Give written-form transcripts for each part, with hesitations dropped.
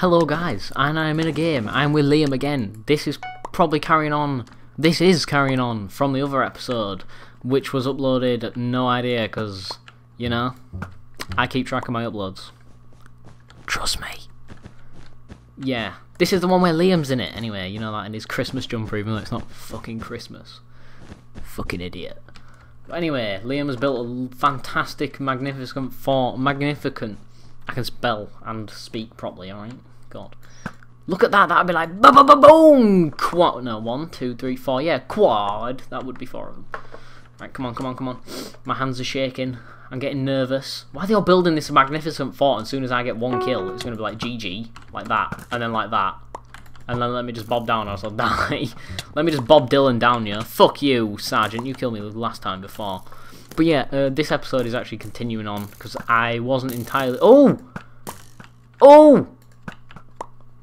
Hello guys, and I'm in a game. I'm with Liam again. This is probably carrying on. This is carrying on from the other episode, which was uploaded, no idea, because, you know, I keep track of my uploads. Trust me. Yeah, this is the one where Liam's in it, anyway, you know that, in his Christmas jumper, even though it's not fucking Christmas. Fucking idiot. But anyway, Liam has built a fantastic, magnificent fort. Magnificent. I can spell and speak properly, alright? God. Look at that, that'd be like, ba-ba-ba-boom! Quad, no, 1, 2, 3, 4, yeah, quad. That would be 4 of them. Right, come on, come on, come on. My hands are shaking. I'm getting nervous. Why are they all building this magnificent fort, and as soon as I get one kill, it's going to be like GG, like that, and then like that. And then let me just bob down or else I'll die. Let me just Bob Dylan down, you know? Fuck you, Sergeant, you killed me last time before. But yeah, this episode is actually continuing on, because I wasn't entirely... Oh! Oh!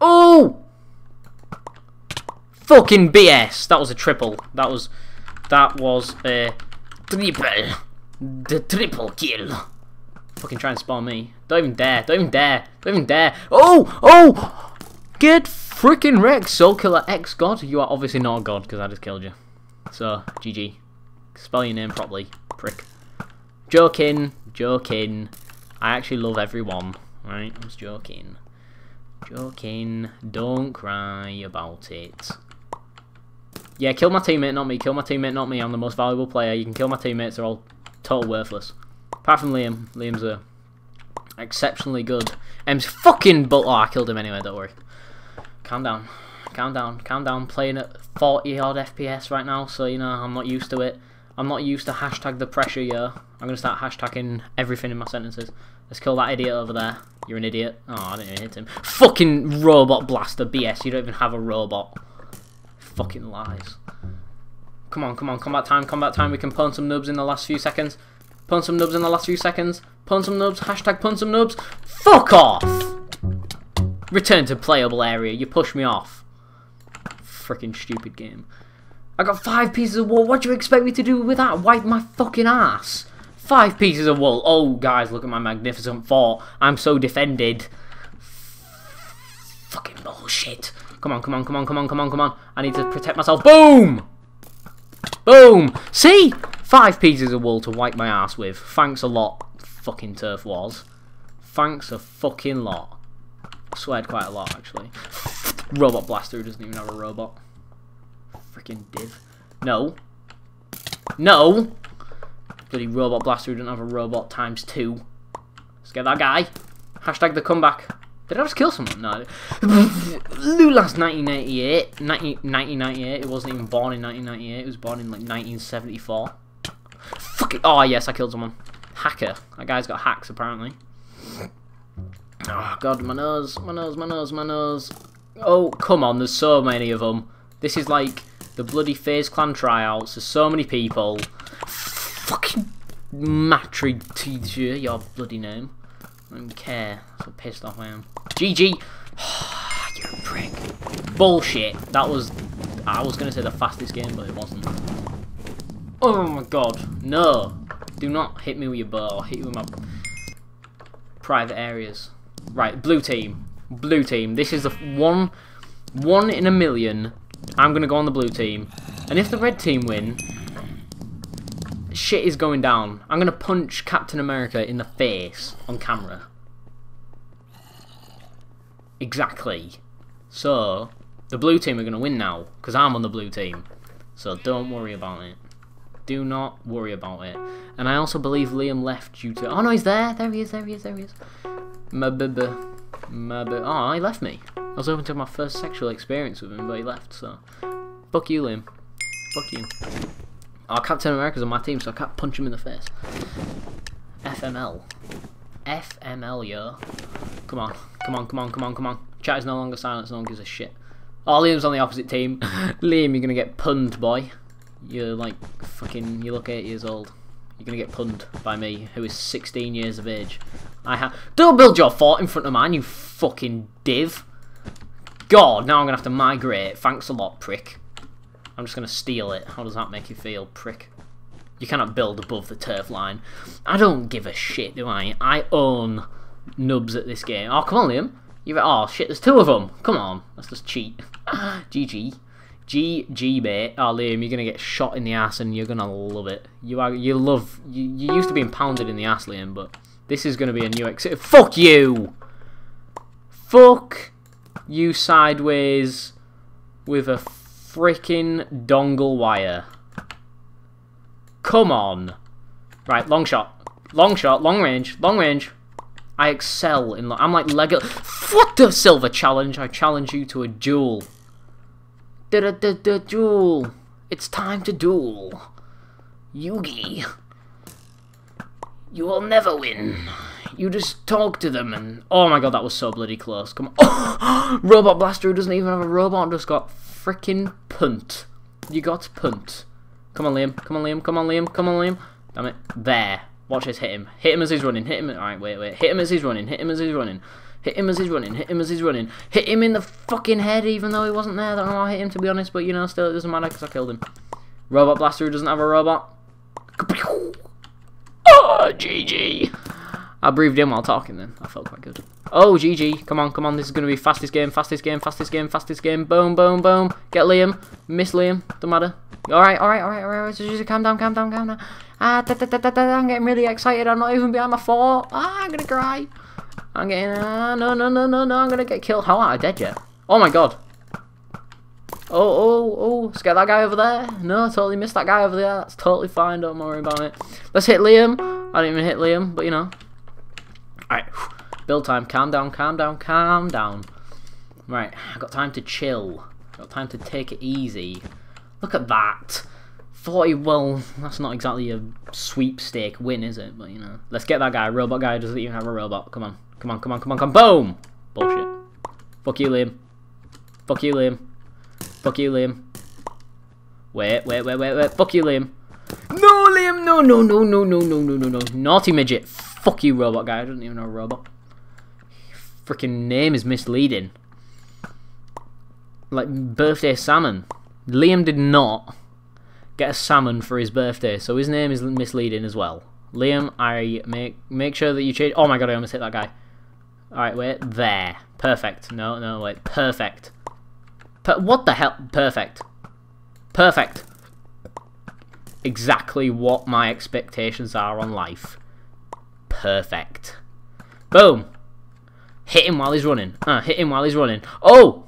Oh! Fucking BS! That was a triple. That was a triple. The triple kill. Fucking try and spawn me. Don't even dare. Don't even dare. Don't even dare. Oh! Oh! Get freaking wrecked, Soul Killer X God. You are obviously not a god because I just killed you. So, GG. Spell your name properly, prick. Joking. Joking. I actually love everyone. Right? I'm just joking. Joking, don't cry about it. Yeah, kill my teammate, not me. Kill my teammate, not me. I'm the most valuable player. You can kill my teammates, they're all total worthless. Apart from Liam. Liam's a exceptionally good. M's fucking butt. Oh, I killed him anyway, don't worry. Calm down. Calm down. Calm down. Playing at 40 odd FPS right now, so you know, I'm not used to it. I'm not used to hashtag the pressure, yeah. I'm gonna start hashtagging everything in my sentences. Let's kill that idiot over there. You're an idiot. Oh, I didn't even hit him. Fucking robot blaster BS. You don't even have a robot. Fucking lies. Come on, come on. Combat time, combat time. We can pwn some noobs in the last few seconds. Pwn some noobs in the last few seconds. Pwn some noobs. Hashtag pwn some noobs. Fuck off. Return to playable area. You push me off. Freaking stupid game. I got 5 pieces of wool. What do you expect me to do with that? Wipe my fucking ass. 5 pieces of wool. Oh, guys, look at my magnificent fort. I'm so defended. Fucking bullshit. Come on, come on, come on, come on, come on, come on. I need to protect myself. Boom! Boom! See? 5 pieces of wool to wipe my ass with. Thanks a lot, fucking turf wars. Thanks a fucking lot. I sweared quite a lot, actually. Robot blaster who doesn't even have a robot. Freaking div. No. No! Bloody robot blaster who doesn't have a robot ×2. Let's get that guy. Hashtag the comeback. Did I just kill someone? No. Lula's 1998. 1998. It wasn't even born in 1998. It was born in like 1974. Fuck it. Oh yes, I killed someone. Hacker. That guy's got hacks apparently. Oh god, my nose. My nose, my nose, my nose. Oh, come on. There's so many of them. This is like the bloody FaZe Clan tryouts. There's so many people. Fucking Matry teacher, your bloody name. I don't care. That's how pissed off I am. GG! Oh, you're a prick. Bullshit. That was... I was going to say the fastest game, but it wasn't. Oh my god. No. Do not hit me with your bow. I'll hit you with my... private areas. Right, blue team. Blue team. This is the one in a million. I'm going to go on the blue team. And if the red team win... shit is going down. I'm gonna punch Captain America in the face on camera. Exactly. So the blue team are gonna win now because I'm on the blue team. So don't worry about it. Do not worry about it. And I also believe Liam left due to... oh no, he's there. There he is. There he is. There he is. Oh, he left me. I was hoping to have my first sexual experience with him, but he left. So fuck you, Liam. Fuck you. Oh, Captain America's on my team, so I can't punch him in the face. FML. FML, yo. Come on. Come on, come on, come on, come on. Chat is no longer silent, so no one gives a shit. Oh, Liam's on the opposite team. Liam, you're gonna get punned, boy. You're like, fucking, you look 8 years old. You're gonna get punned by me, who is 16 years of age. Don't build your fort in front of mine, you fucking div. God, now I'm gonna have to migrate. Thanks a lot, prick. I'm just gonna steal it. How does that make you feel, prick? You cannot build above the turf line. I don't give a shit, do I? I own nubs at this game. Oh, come on, Liam. You're oh shit, there's two of them. Come on, let's just cheat. GG. GG, mate. Oh, Liam, you're gonna get shot in the ass and you're gonna love it. You used to being pounded in the ass, Liam, but this is gonna be a new exit. Fuck you! Fuck you sideways with a freaking dongle wire. Come on. Right, long shot. Long shot, long range, long range. I excel in I'm like Lego. What the silver challenge? I challenge you to a duel. Duel. It's time to duel. Yugi. You will never win. You just talk to them and... Oh my god, that was so bloody close. Come on. Oh, Robot Blaster who doesn't even have a robot just got frickin' punt. You got punt. Come on, Liam. Come on, Liam. Come on, Liam. Come on, Liam. Damn it. There. Watch this. Hit him. Hit him as he's running. Hit him. Alright, wait, wait. Hit him as he's running. Hit him as he's running. Hit him as he's running, hit him as he's running. Hit him in the fucking head even though he wasn't there. I don't know how I hit him to be honest, but you know, still it doesn't matter because I killed him. Robot Blaster who doesn't have a robot. Oh, GG. I breathed in while talking then. I felt quite good. Oh, GG. Come on, come on. This is going to be fastest game, fastest game, fastest game, fastest game. Boom, boom, boom. Get Liam. Miss Liam. Don't matter. Alright, alright, alright, alright. Just calm down, calm down, calm down. I'm getting really excited. I'm not even behind my four. Ah, I'm going to cry. I'm getting no no no no no! I'm gonna get killed. How am I dead yet? Oh my god! Oh oh oh! Scare that guy over there. No, I totally missed that guy over there. That's totally fine. Don't worry about it. Let's hit Liam. I didn't even hit Liam, but you know. All right, build time. Calm down. Calm down. Calm down. Right, I got time to chill. Got time to take it easy. Look at that. 40. Well, that's not exactly a sweepstake win, is it? But you know. Let's get that guy. Robot guy doesn't even have a robot. Come on. Come on, come on, come on, come on. Boom! Bullshit. Fuck you, Liam. Fuck you, Liam. Fuck you, Liam. Wait, wait, wait, wait, wait. Fuck you, Liam. No, Liam! No, no, no, no, no, no, no, no, no. Naughty midget. Fuck you, robot guy. I don't even know a robot. Freaking name is misleading. Like, birthday salmon. Liam did not get a salmon for his birthday, so his name is misleading as well. Liam, I make sure that you change... Oh my god, I almost hit that guy. Alright, wait, there. Perfect. No, no, wait. Perfect. What the hell? Perfect. Perfect. Exactly what my expectations are on life. Perfect. Boom. Hit him while he's running. Hit him while he's running. Oh!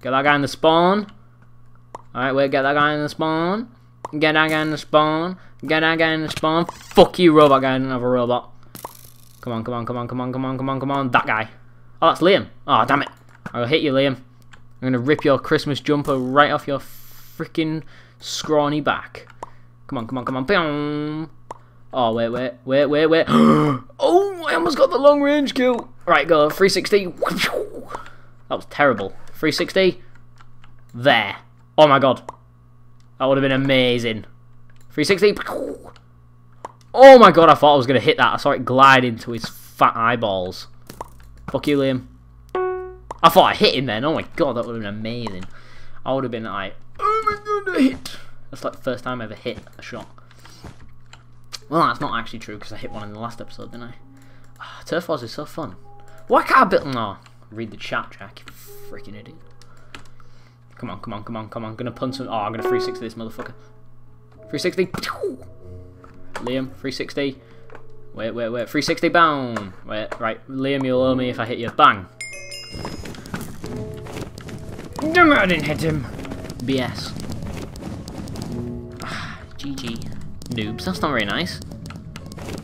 Get that guy in the spawn. Alright, wait, get that guy in the spawn. Get that guy in the spawn. Get that guy in the spawn. Fuck you, robot guy. I don't have a robot. Come on, come on, come on, come on, come on, come on, come on. That guy. Oh, that's Liam. Oh, damn it. I'll hit you, Liam. I'm going to rip your Christmas jumper right off your freaking scrawny back. Come on, come on, come on. Oh, wait, wait, wait, wait, wait. Oh, I almost got the long range kill. Right, go. 360. That was terrible. 360. There. Oh, my God. That would have been amazing. 360. Oh my god, I thought I was going to hit that. I saw it glide into his fat eyeballs. Fuck you, Liam. I thought I hit him then. Oh my god, that would have been amazing. I would have been like, oh my god, I hit. That's like the first time I ever hit a shot. Well, that's not actually true because I hit one in the last episode, didn't I? Oh, Turf Wars is so fun. Why can't I build... No, read the chat, Jack, you freaking idiot. Come on, come on, come on, come on. I'm going to punt some... Oh, I'm going to 360 this motherfucker. 360. Liam, 360. Wait, wait, wait. 360, boom. Wait, right. Liam, you'll owe me if I hit you. Bang. Damn it, I didn't hit him. BS. GG. Noobs. That's not very nice.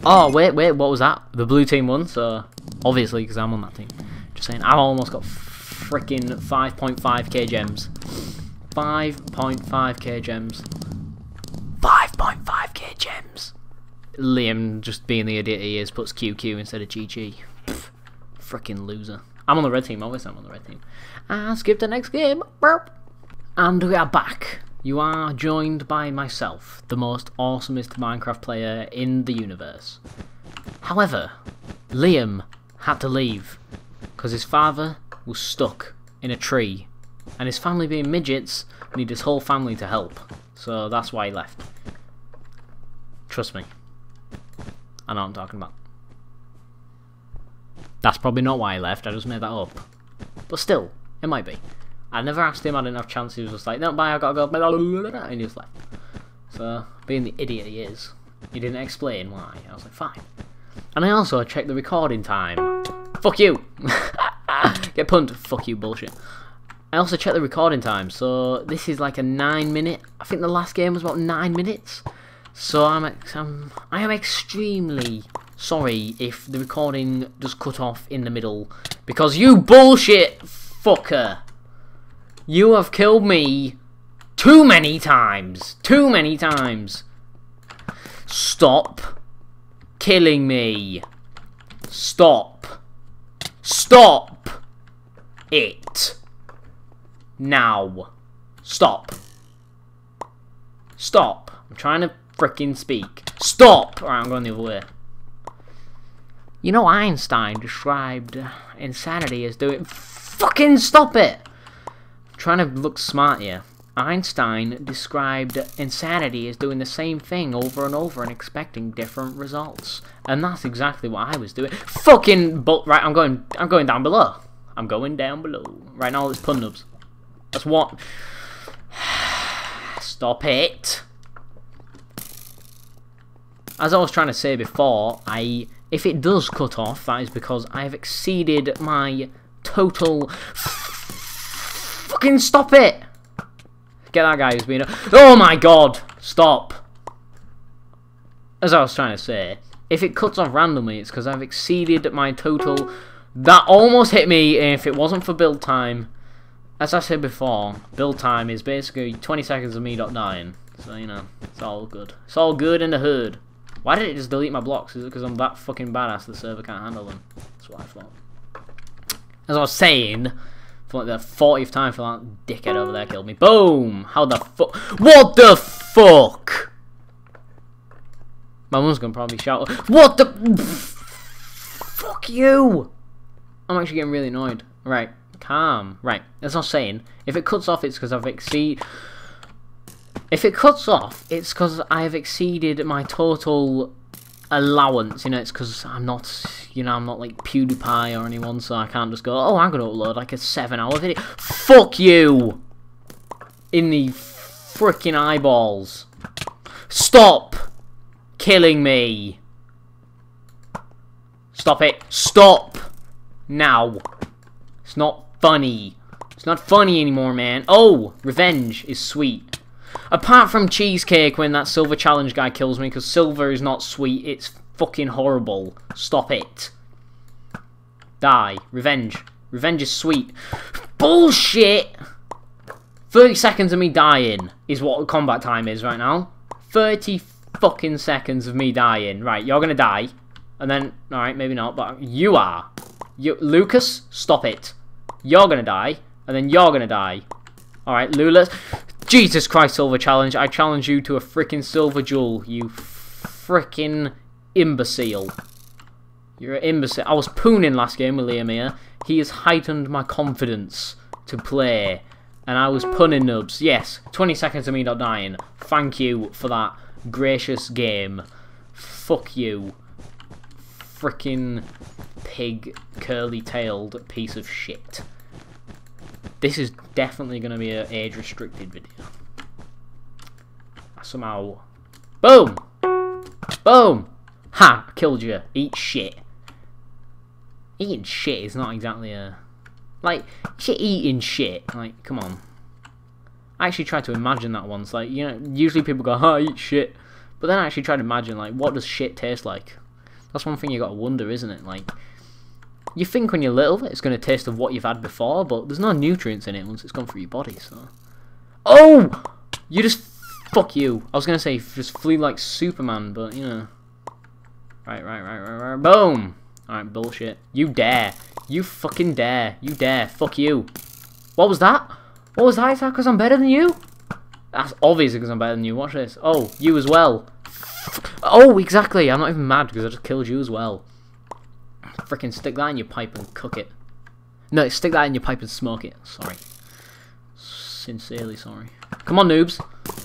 Oh, wait, wait. What was that? The blue team won, so... Obviously, because I'm on that team. Just saying. I've almost got freaking 5.5k gems. 5.5k gems. 5.5k gems. Liam, just being the idiot he is, puts QQ instead of GG. Pff, freaking loser. I'm on the red team, obviously I'm on the red team. Skip the next game. Burp. And we are back. You are joined by myself, the most awesomest Minecraft player in the universe. However, Liam had to leave because his father was stuck in a tree and his family being midgets need his whole family to help. So that's why he left. Trust me. I know what I'm talking about. That's probably not why he left, I just made that up. But still, it might be. I never asked him, I didn't have a chance. He was just like, no, bye, I gotta go, and he was like, so, being the idiot he is, he didn't explain why. I was like, fine. And I also checked the recording time. Fuck you! Get punned. Fuck you, bullshit. I also checked the recording time, so this is like a 9 minute. I think the last game was about 9 minutes. So I am extremely sorry if the recording does cut off in the middle, because you bullshit fucker, you have killed me too many times. Too many times. Stop killing me. Stop. Stop it. Now. Stop. Stop. I'm trying to frickin' speak. Stop! Alright, I'm going the other way. You know, Einstein described insanity as doing... Fucking stop it! I'm trying to look smart here. Einstein described insanity as doing the same thing over and over and expecting different results. And that's exactly what I was doing. Fucking but right, I'm going down below. I'm going down below. Right now it's pun-nubs. That's what. Stop it. As I was trying to say before, if it does cut off, that is because I have exceeded my total. Fucking stop it! Get that guy who's been. Oh my god! Stop! As I was trying to say, if it cuts off randomly, it's because I've exceeded my total. That almost hit me. If it wasn't for build time. As I said before, build time is basically 20 seconds of me not dying. So, you know, it's all good. It's all good in the hood. Why did it just delete my blocks? Is it because I'm that fucking badass the server can't handle them? That's what I thought. As I was saying, for like the 40th time for that dickhead over there killed me. Boom! How the fuck? What the fuck? My mum's gonna probably shout, what the... Fuck you! I'm actually getting really annoyed. Right. Calm. Right, as I was saying, if it cuts off, it's because I've exceeded... If it cuts off, it's because I have exceeded my total allowance. You know, it's because I'm not, you know, I'm not like PewDiePie or anyone, so I can't just go, oh, I'm going to upload like a 7-hour video. Fuck you! In the freaking eyeballs. Stop killing me. Stop it. Stop. Now. It's not funny. It's not funny anymore, man. Oh, revenge is sweet. Apart from cheesecake when that silver challenge guy kills me, because silver is not sweet. It's fucking horrible. Stop it. Die. Revenge. Revenge is sweet. Bullshit! 30 seconds of me dying is what combat time is right now. 30 fucking seconds of me dying. Right, you're gonna die. And then, alright, maybe not, but you are. You, Lucas, stop it. You're gonna die, and then you're gonna die. Alright, Lula. Jesus Christ, silver challenge. I challenge you to a freaking silver duel, you freaking imbecile. You're an imbecile. I was pooning last game with Liam here. He has heightened my confidence to play, and I was punning nubs. Yes, 20 seconds of me not dying. Thank you for that gracious game. Fuck you. Freaking pig curly-tailed piece of shit. This is definitely going to be an age-restricted video. Somehow. Boom! Boom! Ha! Killed you. Eat shit. Eating shit is not exactly a... Like, shit eating shit. Like, come on. I actually tried to imagine that once. Like, you know, usually people go, ha, eat shit. But then I actually tried to imagine, like, what does shit taste like? That's one thing you got to wonder, isn't it? Like... You think when you're little that it's going to taste of what you've had before, but there's no nutrients in it once it's gone through your body, so... Oh! You just... Fuck you. I was going to say, just flee like Superman, but, you know... Right. Boom! Alright, bullshit. You dare. You fucking dare. You dare. Fuck you. What was that? What was that? Is that because I'm better than you? That's obviously because I'm better than you. Watch this. Oh, you as well. Oh, exactly. I'm not even mad because I just killed you as well. Freaking stick that in your pipe and cook it. No, stick that in your pipe and smoke it. Sorry. Sincerely sorry. Come on, noobs.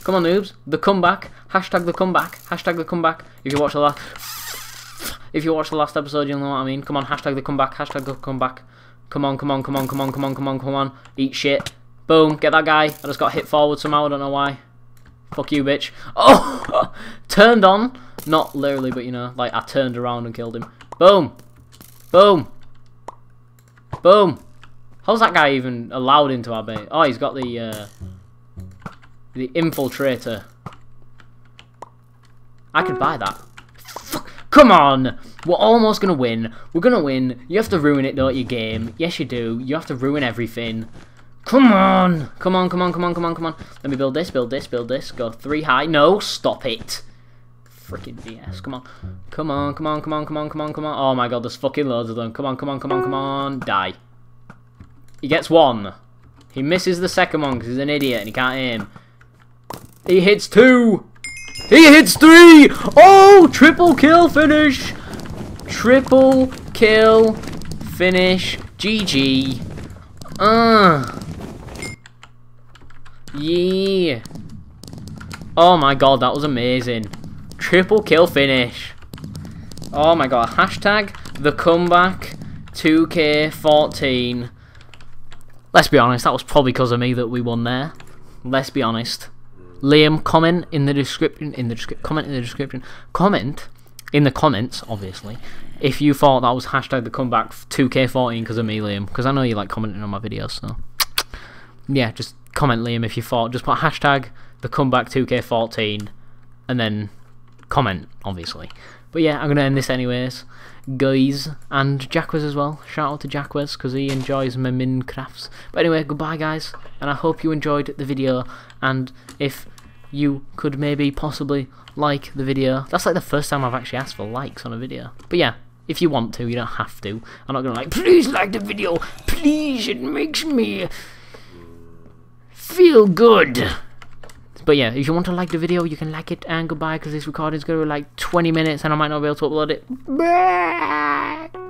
Come on, noobs. The comeback. Hashtag the comeback. Hashtag the comeback. If you watch the last episode, you'll know what I mean. Come on, hashtag the comeback. Hashtag the comeback. Come on, come on, come on, come on, come on, come on, come on. Eat shit. Boom, get that guy. I just got hit forward somehow, I don't know why. Fuck you, bitch. Oh! Turned on. Not literally, but you know, like I turned around and killed him. Boom. Boom. Boom. How's that guy even allowed into our base? Oh, he's got the infiltrator. I could buy that. Fuck. Come on. We're almost going to win. We're going to win. You have to ruin it, don't you, game? Yes, you do. You have to ruin everything. Come on. Come on, come on, come on, come on, come on. Let me build this, build this, build this. Go 3 high. No, stop it. Freaking BS. Come on. Come on, come on, come on, come on, come on, come on. Oh, my God. There's fucking loads of them. Come on, come on, come on, come on. Die. He gets one. He misses the second one because he's an idiot and he can't aim. He hits 2. He hits 3. Oh, triple kill finish. Triple kill finish. GG. Yeah. Oh, my God. That was amazing. Triple kill finish. Oh, my God. Hashtag the comeback 2K14. Let's be honest, that was probably because of me that we won there. Let's be honest. Liam, comment in the description. Comment in the description. Comment in the comments, obviously, if you thought that was hashtag the comeback 2K14 because of me, Liam. Because I know you like commenting on my videos, so yeah, just comment, Liam, if you thought. Just put hashtag the comeback 2K14 and then comment, obviously. But yeah, I'm gonna end this anyways, guys, and Jackwiz as well. Shout out to Jackwiz because he enjoys my Minecrafts. But anyway, goodbye, guys, and I hope you enjoyed the video. And if you could maybe possibly like the video, that's like the first time I've actually asked for likes on a video. But yeah, if you want to, you don't have to. I'm not gonna like, please like the video, please. It makes me feel good. But yeah, if you want to like the video, you can like it, and goodbye, because this recording is going to be like 20 minutes and I might not be able to upload it. Bye.